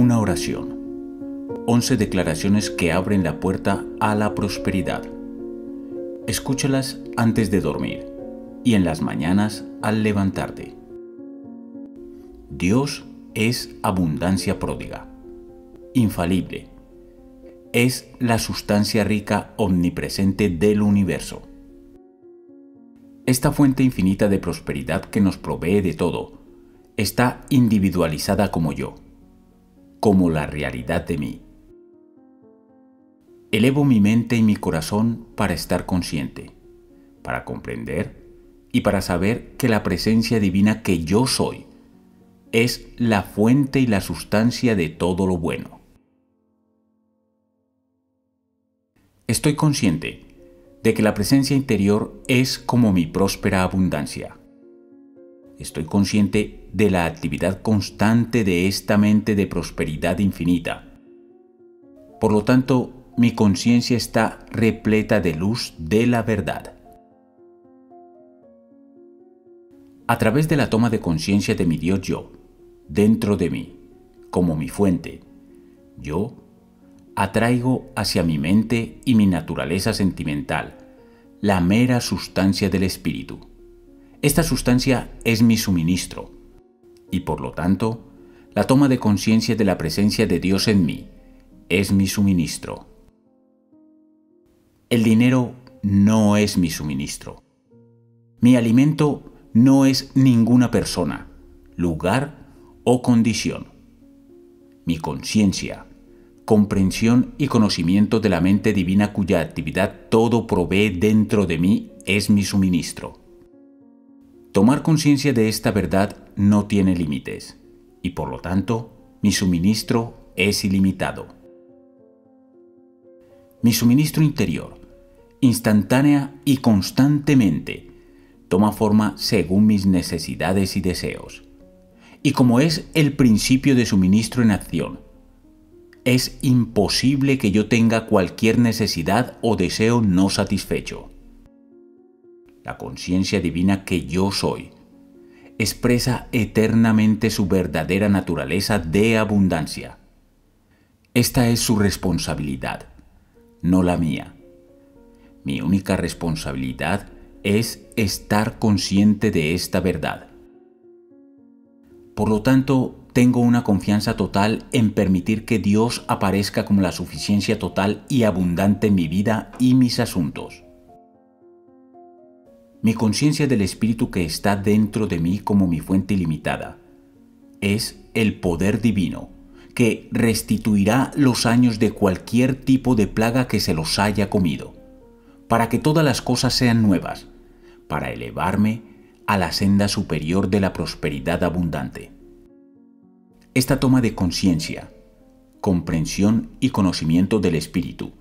una oración, 11 declaraciones que abren la puerta a la prosperidad. Escúchalas antes de dormir y en las mañanas al levantarte. Dios es abundancia pródiga, infalible. Es la sustancia rica omnipresente del universo. Esta fuente infinita de prosperidad que nos provee de todo está individualizada como yo, como la realidad de mí. Elevo mi mente y mi corazón para estar consciente, para comprender y para saber que la presencia divina que yo soy es la fuente y la sustancia de todo lo bueno. Estoy consciente de que la presencia interior es como mi próspera abundancia. Estoy consciente de la actividad constante de esta mente de prosperidad infinita. Por lo tanto, mi conciencia está repleta de luz de la verdad. A través de la toma de conciencia de mi Dios yo, dentro de mí, como mi fuente, yo atraigo hacia mi mente y mi naturaleza sentimental, la mera sustancia del espíritu. Esta sustancia es mi suministro, y por lo tanto, la toma de conciencia de la presencia de Dios en mí es mi suministro. El dinero no es mi suministro. Mi alimento no es ninguna persona, lugar o condición. Mi conciencia, comprensión y conocimiento de la mente divina cuya actividad todo provee dentro de mí es mi suministro. Tomar conciencia de esta verdad no tiene límites y por lo tanto mi suministro es ilimitado. Mi suministro interior, instantánea y constantemente, toma forma según mis necesidades y deseos. Y como es el principio de suministro en acción, es imposible que yo tenga cualquier necesidad o deseo no satisfecho. La conciencia divina que yo soy expresa eternamente su verdadera naturaleza de abundancia. Esta es su responsabilidad, no la mía. Mi única responsabilidad es estar consciente de esta verdad. Por lo tanto, tengo una confianza total en permitir que Dios aparezca como la suficiencia total y abundante en mi vida y mis asuntos. Mi conciencia del espíritu que está dentro de mí como mi fuente ilimitada es el poder divino que restituirá los años de cualquier tipo de plaga que se los haya comido, para que todas las cosas sean nuevas, para elevarme a la senda superior de la prosperidad abundante. Esta toma de conciencia, comprensión y conocimiento del espíritu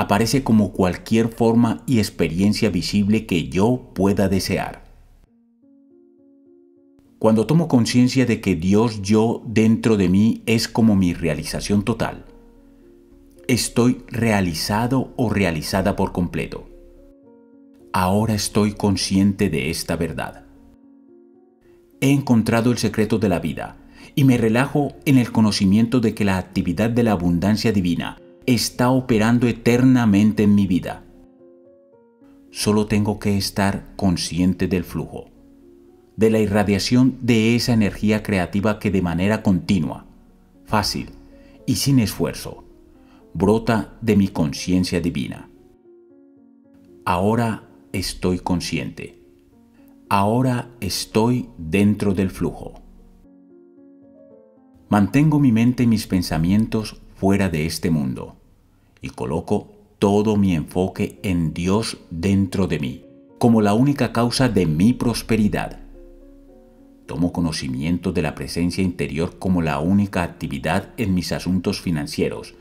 aparece como cualquier forma y experiencia visible que yo pueda desear. Cuando tomo conciencia de que Dios yo dentro de mí es como mi realización total, estoy realizado o realizada por completo. Ahora estoy consciente de esta verdad. He encontrado el secreto de la vida y me relajo en el conocimiento de que la actividad de la abundancia divina está operando eternamente en mi vida. Solo tengo que estar consciente del flujo, de la irradiación de esa energía creativa que de manera continua, fácil y sin esfuerzo, brota de mi conciencia divina. Ahora estoy consciente. Ahora estoy dentro del flujo. Mantengo mi mente y mis pensamientos fuera de este mundo y coloco todo mi enfoque en Dios dentro de mí, como la única causa de mi prosperidad. Tomo conocimiento de la presencia interior como la única actividad en mis asuntos financieros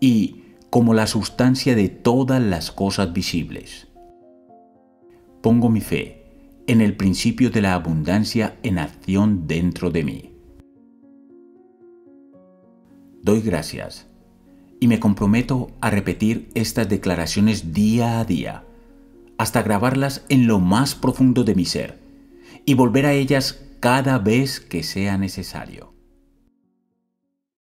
y como la sustancia de todas las cosas visibles. Pongo mi fe en el principio de la abundancia en acción dentro de mí. Doy gracias y me comprometo a repetir estas declaraciones día a día hasta grabarlas en lo más profundo de mi ser y volver a ellas cada vez que sea necesario.